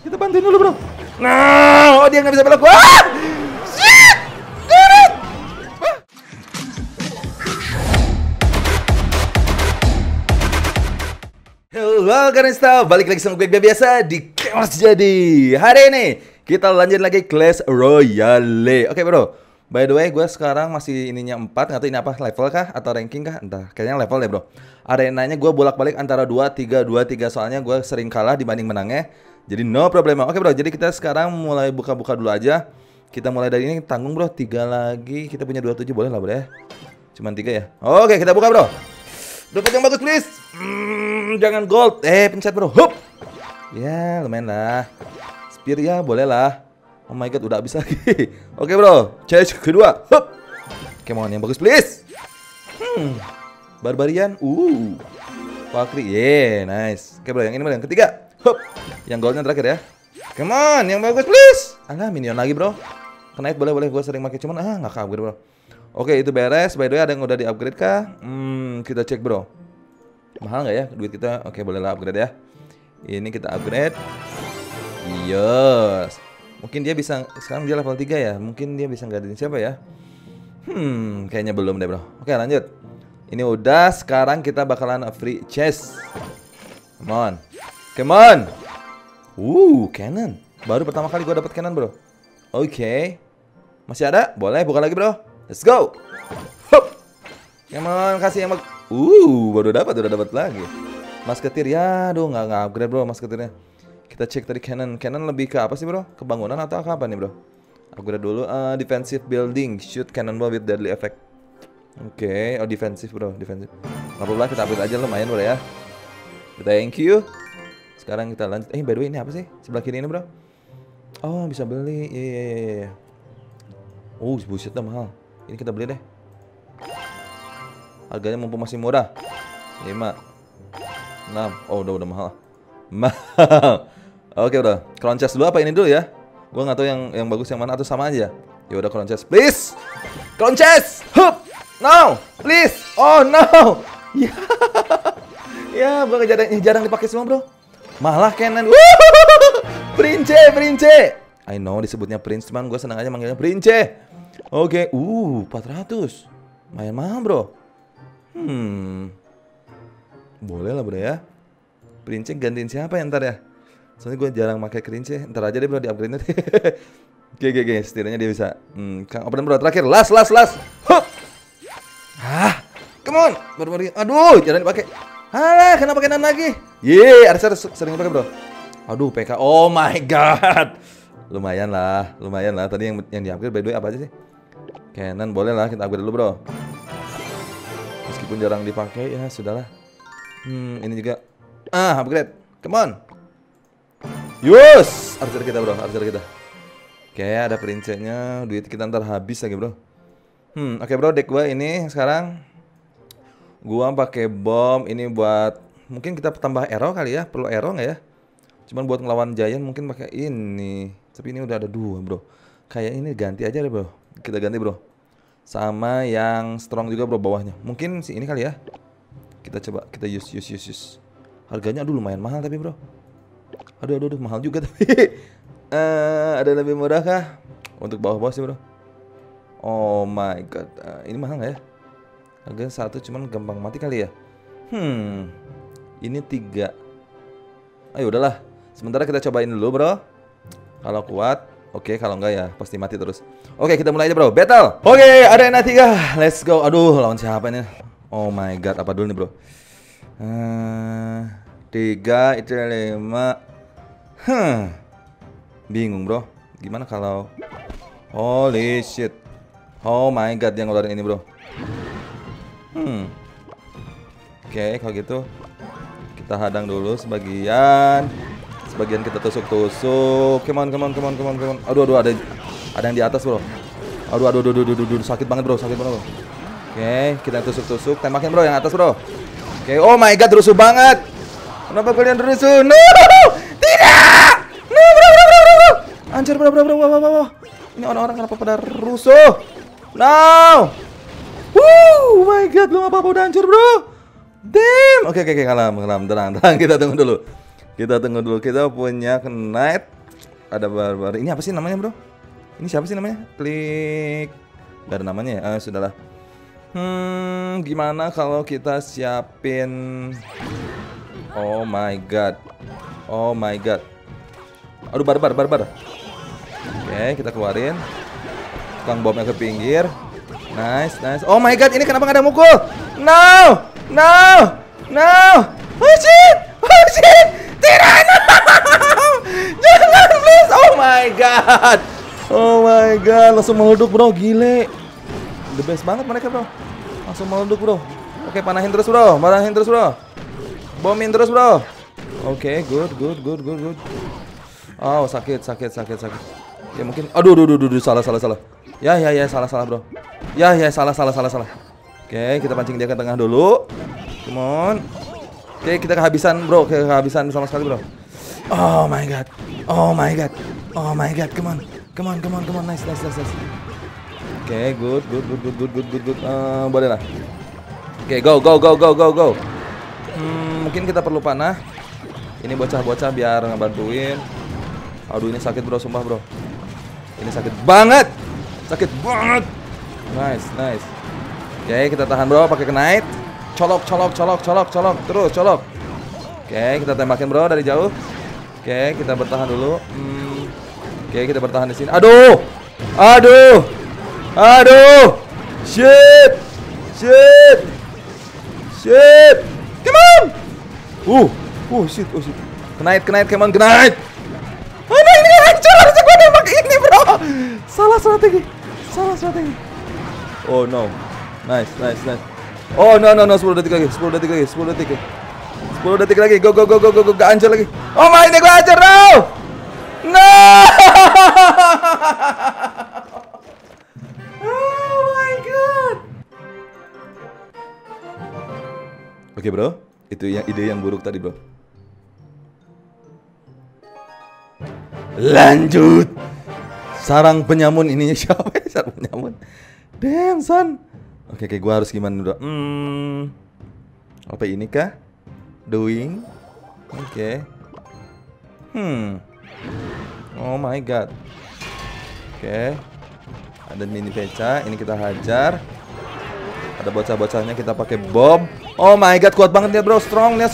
Kita bantuin dulu, bro. Nah, oh dia nggak bisa belok. Wah! Shit! Turun! Wah! Hello, Garinsta. Balik lagi sama gue biasa di Gamer Sejati. Hari ini kita lanjut lagi Clash Royale. Oke, bro. By the way, gue sekarang masih ininya 4. Nggak tahu ini apa, level kah? Atau ranking kah? Entah, kayaknya level ya, bro. Arenanya gue bolak-balik antara 2, 3, 2, 3. Soalnya gue sering kalah dibanding menangnya. Jadi no problem. Oke, bro, jadi kita sekarang mulai buka-buka dulu aja. Kita mulai dari ini. Tanggung, bro, 3 lagi. Kita punya 27 boleh lah, bro ya. Cuman 3 ya. Oke, kita buka, bro. Dapat yang bagus, please. Jangan gold. Pencet, bro. Hup. Ya, lumayan lah. Spear ya, boleh lah. Oh my god, udah habis lagi. Oke, bro. Challenge kedua. Hup. Oke, mohon yang bagus, please. Barbarian. Pakri. Yeah, nice. Oke, bro, yang ini, bro, yang ketiga. Hup. Yang goldnya terakhir ya. Come on, yang bagus please. Alah, minion lagi, bro. Knight boleh-boleh, gue sering pakai, cuman nggak upgrade, bro. Oke, itu beres. By the way, ada yang udah di upgrade kah? Kita cek, bro. Mahal nggak ya duit kita? Oke, bolehlah upgrade ya. Ini kita upgrade. Yes. Mungkin dia bisa. Sekarang dia level 3 ya. Mungkin dia bisa ngadain siapa ya. Kayaknya belum deh, bro. Oke, lanjut. Ini udah. Sekarang kita bakalan free chest. Come on. Come on. Cannon. Baru pertama kali gue dapat cannon, bro. Oke. Masih ada? Boleh buka lagi, bro. Let's go. Hup. Come on, kasih yang baru dapat, udah dapat lagi. Masketir ya, aduh nggak upgrade, bro, masketirnya. Kita cek tadi cannon. Cannon lebih ke apa sih, bro? Ke bangunan atau ke apa nih, bro? Upgrade dulu. Defensive building. Shoot cannonball with deadly effect. Oke, oh defensive, bro, defensive. Nggak apa-apa, kita upgrade aja lumayan, bro ya. Thank you. Sekarang kita lanjut. By the way, ini apa sih? Sebelah kiri ini, bro. Oh, bisa beli. Iya. Oh, buset dah mahal. Ini kita beli deh. Harganya mumpung masih murah. 5, 6. Oh, udah mahal. Mahal. Oke, udah. Crown chest dulu apa ini dulu ya? Gua nggak tahu yang bagus yang mana atau sama aja. Ya udah crown chest, please. Crown chest. Hup. No, please. Oh, no. Ya. Ya, gua jarang dipakai semua, bro. Malah Kenan. Prince. I know disebutnya Prince, cuman gue senang aja manggilnya Prince. Oke. 400. Main mahal, bro. Boleh lah, bro ya. Prince gantiin siapa ya ntar ya? Soalnya gue jarang pakai Prince. Ntar aja deh, bro, di-upgrade nanti. Oke. Setidaknya dia bisa. Kang open, bro. Terakhir. Last. Huh. Hah. Come on. Baru. Aduh, jarang dipakai. Alah, kenapa kena lagi? Yeay, harusnya sering pakai, bro. Aduh, PK. Oh my god. Lumayan lah. Tadi yang di-upgrade by the way apa aja sih? Cannon boleh lah, kita upgrade dulu, bro. Meskipun jarang dipakai, ya sudahlah. Ini juga. Upgrade. Come on. Yes, harusnya kita, bro. Harusnya kita. Oke, ada princenya. Duit kita ntar habis lagi, bro. Oke, bro, deck gue ini sekarang. Gua pakai bom ini buat mungkin kita tambah arrow kali ya, perlu arrow nggak ya? Cuman buat ngelawan giant mungkin pakai ini. Tapi ini udah ada 2, bro. Kayak ini ganti aja deh, bro. Kita ganti, bro. Sama yang strong juga, bro, bawahnya. Mungkin si ini kali ya. Kita coba kita use. Harganya aduh lumayan mahal tapi, bro. Aduh mahal juga tapi. Ada lebih murah kah? Untuk bawah-bawah sih, bro. Oh my god. Ini mahal nggak ya? Harganya 1 cuman gampang mati kali ya. Ini 3. Ayo udahlah. Sementara kita cobain dulu, bro. Kalau kuat, oke, kalau enggak ya pasti mati terus. Oke, kita mulai aja, bro. Battle. Oke, arena 3. Let's go. Aduh, lawan siapa ini? Oh my god, apa dulu nih, bro? 3 itu 5. Bingung, bro. Gimana kalau holy shit. Oh my god, yang ngeluarin ini, bro. Oke, kalau gitu kita hadang dulu sebagian kita tusuk-tusuk. Come on. Aduh ada yang di atas, bro. Aduh sakit banget bro. Oke, kita tusuk-tusuk, tembakin, bro, yang atas, bro. Oke, oh my god, rusuh banget. Kenapa kalian rusuh? No, tidak. No, bro. Anjir, bro. Wow. Ini orang-orang kenapa pada rusuh? No. Oh my god, belum apa-apa udah hancur, bro. Damn. Oke, kalah, tenang. Kita tunggu dulu. Kita tunggu dulu, kita punya Knight. Ada barbar. Ini apa sih namanya, bro? Ini siapa sih namanya? Klik. Gak ada namanya ya? Sudahlah. Gimana kalau kita siapin? Oh my god. Oh my god. Aduh, barbar. Oke, kita keluarin. Tukang bomnya ke pinggir. Nice. Oh my god, ini kenapa gak ada mukul? No. Oh shit. Tirana. Jangan, please. Oh my god, langsung meleduk, bro. Gile. The best banget mereka, bro. Langsung meleduk, bro. Oke, panahin terus, bro. Bomin terus, bro. Oke, good. Oh, sakit. Ya mungkin. Aduh, salah. Ya, salah, bro. Ya, salah. Oke, kita pancing dia ke tengah dulu. Come on. Oke, kita kehabisan, bro. Kehabisan sama sekali, bro. Oh my god. Come on. Nice. Oke, good. Boleh lah. Oke, go. Mungkin kita perlu panah. Ini bocah-bocah biar ngebantuin. Aduh, ini sakit, bro. Sumpah, bro. Ini sakit banget. Nice. Oke, kita tahan, bro. Pakai Knight. Colok. Terus colok. Oke, kita tembakin, bro, dari jauh. Oke, kita bertahan dulu. Oke, kita bertahan di sini. Aduh. Shit. Come on. Shit. Knight, come on, Knight. Aduh, ini hancur. Harusnya gue nembak ini, bro. Salah strategi. Oh no. Nice. Oh no, 10 detik lagi. Go. Gak hancur lagi. Oh my, ini gue hancur, bro. No. Oh my god. Oke, bro, itu yang ide yang buruk tadi, bro. Lanjut. Sarang penyamun ini siapa? Sarang penyamun. Damn, son. Oke, gue harus gimana dulu? Apa ini kah? Doing. Oke. Oh my god. Oke. Ada mini peca. Ini kita hajar. Ada bocah-bocahnya, kita pakai bomb. Oh my god, kuat banget dia, bro. Strong. Come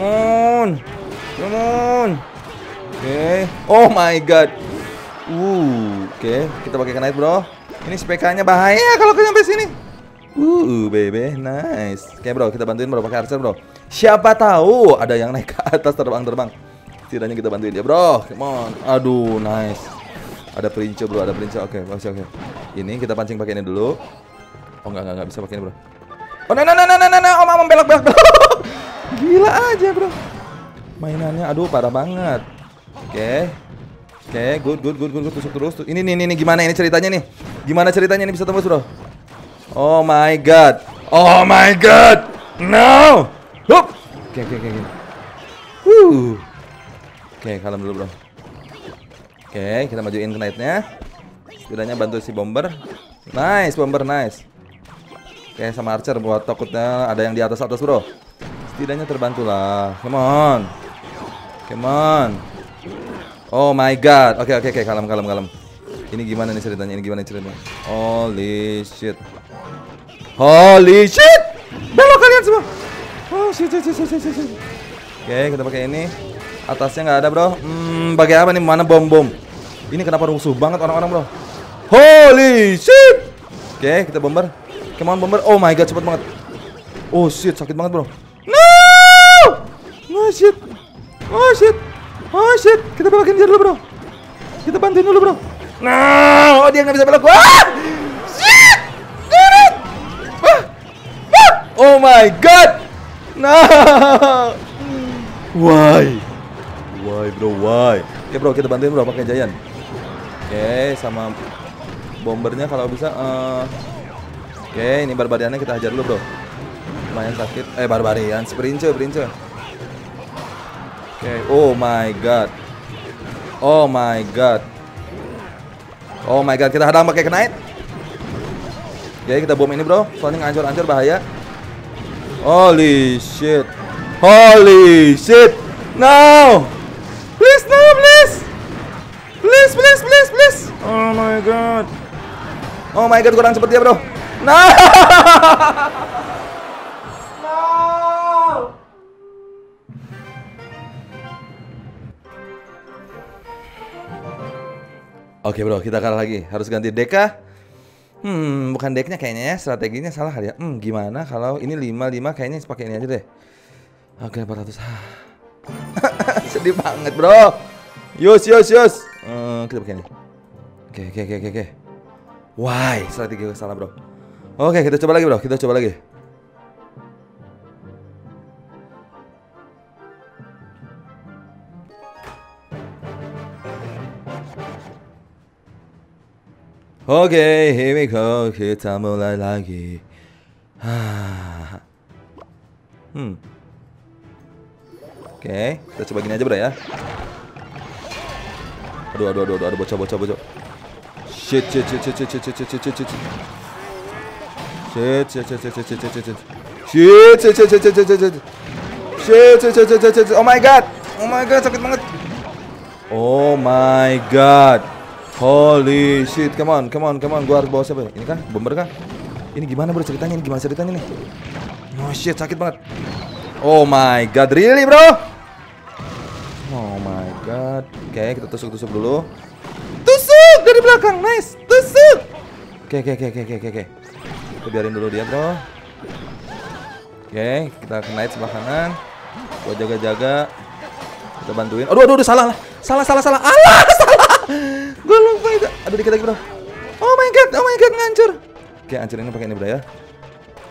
on. Oke. Oh my god. Oke. Kita pakai Knight, bro. Ini SPK-nya bahaya kalau kita sampai sini. Bebe, nice. Oke, bro, kita bantuin, bro, pakai Archer, bro. Siapa tahu ada yang naik ke atas terbang. Setidaknya kita bantuin dia, bro. Come on. Aduh, nice. Ada perincu, bro, Oke, masih oke. Ini kita pancing pakai ini dulu. Oh, enggak bisa pakai ini, bro. Oh, no. Om belok. Gila aja, bro. Mainannya aduh parah banget. Oke. Oke, good. Tusuk terus. Ini gimana ini ceritanya nih? Ini bisa tembus, bro? Oh my god. No. Hup. Oke. Oke, kalem dulu, bro. Oke, kita majuin Knight-nya. Setidaknya bantu si bomber. Nice. Oke, sama Archer, buat takutnya ada yang di atas, bro. Setidaknya terbantulah. Come on. Oh my god. Oke, kalem. Ini gimana ceritanya? Holy shit. Belok kalian semua. Oh shit. Oke, kita pakai ini. Atasnya nggak ada, bro. Pakai apa nih? Mana bom? Ini kenapa rusuh banget orang-orang, bro? Holy shit. Oke, kita bomber. Come on, bomber. Oh my god, cepet banget. Oh shit, sakit banget, bro. No, shit. Kita belokin dia dulu, bro. Kita bantuin dulu, bro. Nah, oh, dia nggak bisa belok. Wah! Shit! Durit! Wah! Oh my god! No! Why, bro? Oke, bro, kita bantuin, bro, pakai Giant. Oke, sama bombernya kalau bisa. Oke, ini barbariannya kita hajar dulu, bro. Lumayan sakit. Barbarian, perincu. Oke, oh my god, kita hadang pakai Knight. Oke, kita bom ini, bro, soalnya ngancur-ancur bahaya. Holy shit. Holy shit. No. Please, no, please. Please, please, please, please. Oh my god. Oh my god, kurang seperti ya, bro. No. No. Oke, bro, kita kalah lagi. Harus ganti deck kah? Bukan decknya kayaknya ya. Strateginya salah kali ya. Gimana kalau ini 5-5 kayaknya pakai ini aja deh. Oke, 400. Sedih banget, bro. Yus. Kita pakai ini. Oke. Why? Strategi gue salah, bro. Oke, kita coba lagi, bro. Kita coba lagi. Oke, here we go. Kita mulai lagi. Oke, kita coba gini aja, bro ya. Aduh, ada bocah. Shit. Oh my god, sakit banget. Oh my god. Holy shit, come on, gua harus bawa siapa ya? Ini kah? Bomber kah? Ini gimana, bro, ceritanya? Nih? Oh shit, sakit banget. Oh my god, really, bro? Oh my god. Oke, kita tusuk dulu. Tusuk dari belakang, nice. Tusuk. Oke. Kita biarin dulu dia, bro. Oke, kita knight sebelah kanan. Gua jaga-jaga. Kita bantuin. Aduh, salah. Alah, salah. Gue lupa itu. Aduh, dikit lagi, bro. Oh my god, ngancur. Oke, hancurin pakai ini, bro ya.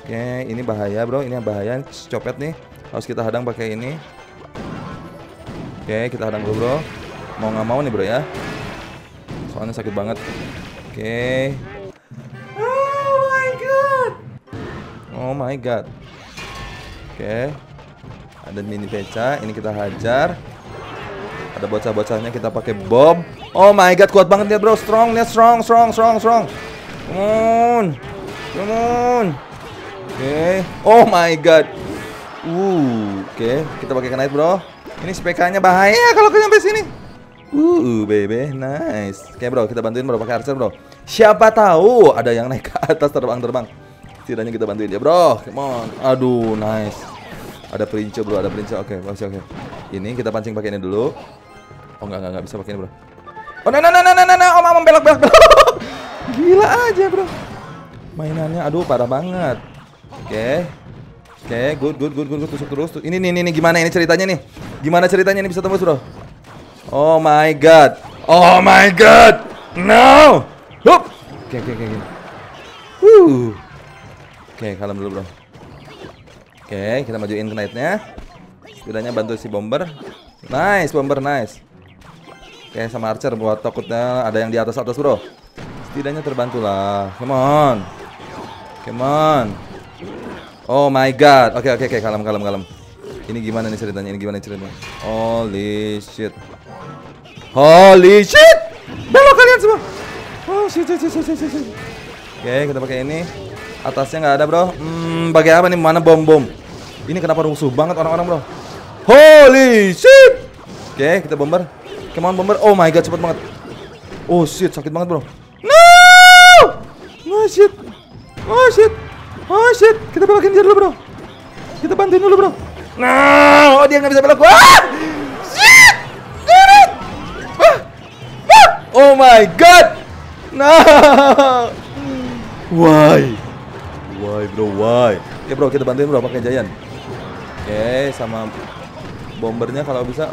Oke, ini bahaya, bro. Ini yang bahaya, copet nih. Harus kita hadang pakai ini. Oke, kita hadang dulu, bro. Mau nggak mau nih, bro ya. Soalnya sakit banget. Oke. Oh my god. Oke. Ada mini peca. Ini kita hajar. Ada bocah-bocahnya, kita pakai bomb. Oh my god, kuat banget dia, bro. Strong. Come on. Oke. Oh my god. Oke, kita pakai knight, bro. Ini SPK-nya bahaya kalau kita sampai sini. Bebe, nice. Oke, bro, kita bantuin, bro, pakai archer, bro. Siapa tahu ada yang naik ke atas terbang. Setidaknya kita bantuin dia, bro. Come on. Aduh, nice. Ada perince, bro, ada perince. Oke. Ini kita pancing pakai ini dulu. Oh enggak bisa pakai ini, bro. Oh no. Oh, mama belok. Gila aja, bro. Mainannya aduh parah banget. Oke, good. Tusuk terus. Ini gimana ini ceritanya nih? Gimana ceritanya ini bisa tembus, bro? Oh my god. No. Hup. Oke. Oke, kalem dulu, bro. Oke, kita majuin knight-nya. Setidaknya bantu si bomber. Nice. Oke, sama archer, buat takutnya ada yang di atas, bro. Setidaknya terbantu lah. Come on. Oh my god. Oke, kalem. Ini gimana ceritanya? Holy shit. Belok kalian semua. Oh shit. Oke, kita pakai ini. Atasnya nggak ada, bro. Pakai apa nih? Mana bom? Ini kenapa rusuh banget orang-orang, bro? Holy shit. Oke, kita bomber. Come on, bomber. Oh my god, cepet banget. Oh shit, sakit banget, bro. No, shit. Kita belokin dia dulu, bro. Kita bantuin dulu, bro. No, dia nggak bisa belok. Shit. Oh my god. No. Why, bro? Oke, bro, kita bantuin, bro, pakai giant. Oke, sama bombernya kalau bisa.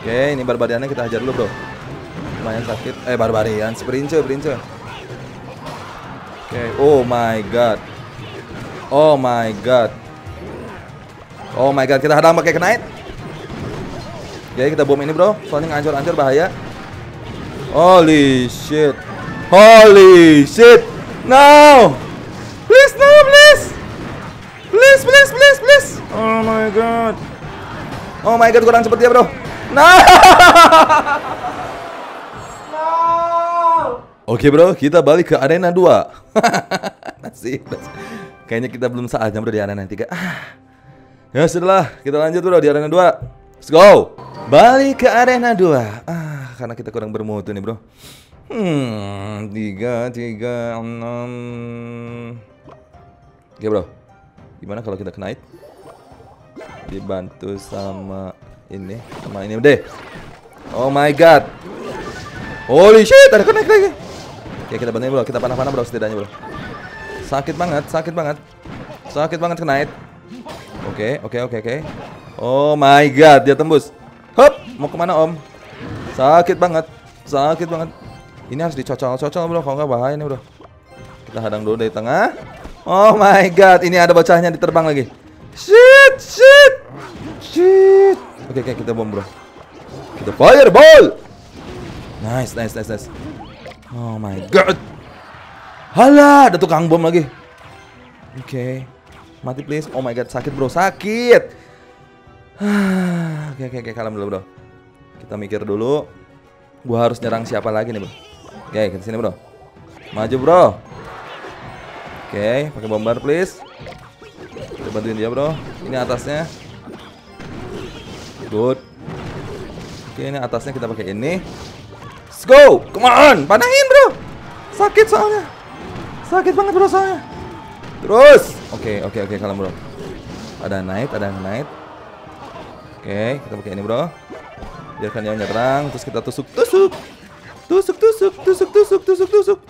Oke, ini barbariannya kita hajar dulu, bro. Lumayan sakit. Barbarian, perince. Oke, oh my god, kita hadang pakai knight. Oke, kita bom ini, bro. Soalnya ngancur-ancur bahaya. Holy shit. No. Please. Oh my god, kurang cepet ya, bro. No! Oke, bro, kita balik ke arena 2. Nasib. Kayaknya kita belum saatnya, bro, di arena 3. Ya setelah kita lanjut bro di arena 2. Let's go. Balik ke arena 2. Karena kita kurang bermutu nih bro. 3, 6. Oke bro, gimana kalau kita knight? Dibantu sama ini deh. Oh my god, holy shit, ada knight lagi. Oke kita bantuin bro, kita panah-panah bro setidaknya bro. Sakit banget knight. Oke. Oh my god, dia tembus. Hop, mau kemana om? Sakit banget. Ini harus dicocol bro, kalau nggak bahaya nih bro. Kita hadang dulu dari tengah. Oh my god, ini ada bocahnya diterbang lagi. Shit. Oke, kita bom bro. Kita fireball. Nice. Oh my god. Halah, ada tukang bom lagi. Oke. Mati please. Oh my god, sakit bro, sakit. Oke, kalem dulu bro. Kita mikir dulu. Gua harus nyerang siapa lagi nih bro? Oke, ke sini bro. Maju bro. Oke, pakai bomber please. Kita bantuin dia bro. Ini atasnya. Good. Oke, ini atasnya kita pakai ini. Let's go. Come on, panahin bro. Sakit banget bro soalnya. Terus. Oke, kalem bro. Ada knight. Oke, kita pakai ini bro. Biarkan dia nyerang, terus kita tusuk.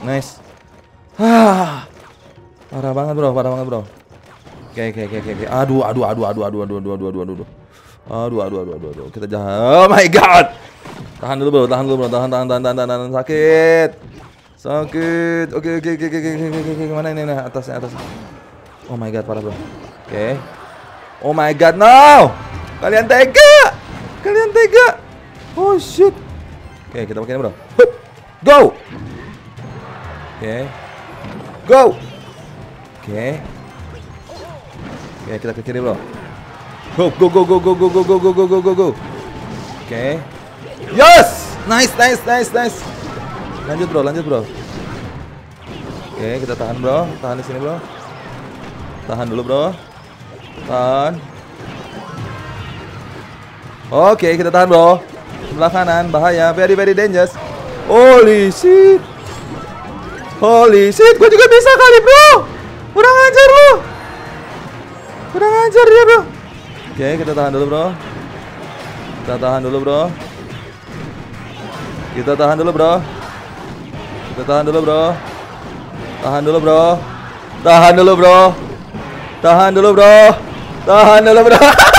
Nice. Parah banget bro. Oke. Aduh. Aduh. Kita jahat. Oh my god. Tahan dulu bro. Tahan. Sakit. Oke. Gimana ini? Nah, atasnya. Oh my god, parah bro. Oke. Oh my god, no. Kalian tega. Oh shit. Oke, kita pakai bro. Hup. Go. Oke. Go. Oke, kita ke kiri bro. Go. Oke. Yes! Nice. Lanjut bro. Oke, kita tahan bro. Tahan di sini bro. Tahan dulu bro. Tahan. Oke, kita tahan bro. Sebelah kanan bahaya, very very dangerous. Holy shit, gue juga bisa kali bro. Kurang ajar dia bro. Oke, kita tahan dulu bro. Tahan dulu bro.